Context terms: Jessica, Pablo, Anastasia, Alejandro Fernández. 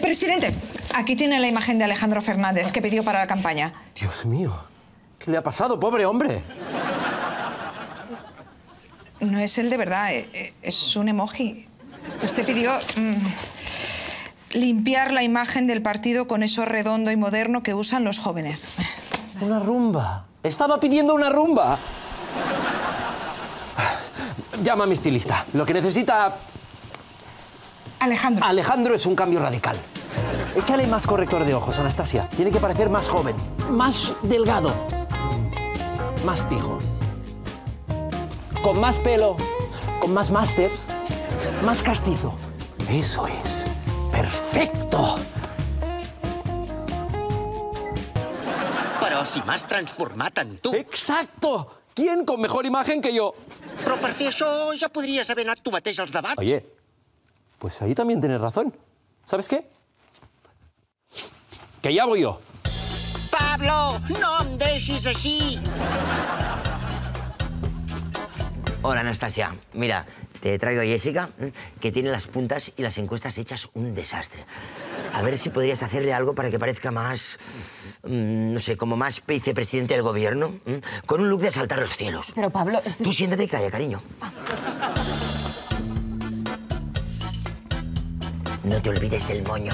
Presidente, aquí tiene la imagen de Alejandro Fernández que pidió para la campaña. Dios mío, ¿qué le ha pasado, pobre hombre? No es él de verdad, es un emoji. Usted pidió limpiar la imagen del partido con eso redondo y moderno que usan los jóvenes. Una rumba. Estaba pidiendo una rumba. Llama a mi estilista. Lo que necesita... Alejandro. Alejandro es un cambio radical. Échale más corrector de ojos, Anastasia. Tiene que parecer más joven, más delgado, más pijo. Con más pelo, con más másters, más castizo. Eso es. ¡Perfecto! Però si m'has transformat en tu. Exacto! ¿Quién con mejor imagen que yo? Pero para hacer eso ya podrías haber anat tu mateix als debats. Oye, pues ahí también tienes razón. ¿Sabes qué? Que ya voy yo. Pablo, no em deixis así. Hola, Anastasia. Mira, te traigo a Jessica, que tiene las puntas y las encuestas hechas un desastre. A ver si podrías hacerle algo para que parezca más... no sé, como más vicepresidente del gobierno, con un look de saltar los cielos. Pero, Pablo... Es... Tú siéntate y calla, cariño. No te olvides del moño.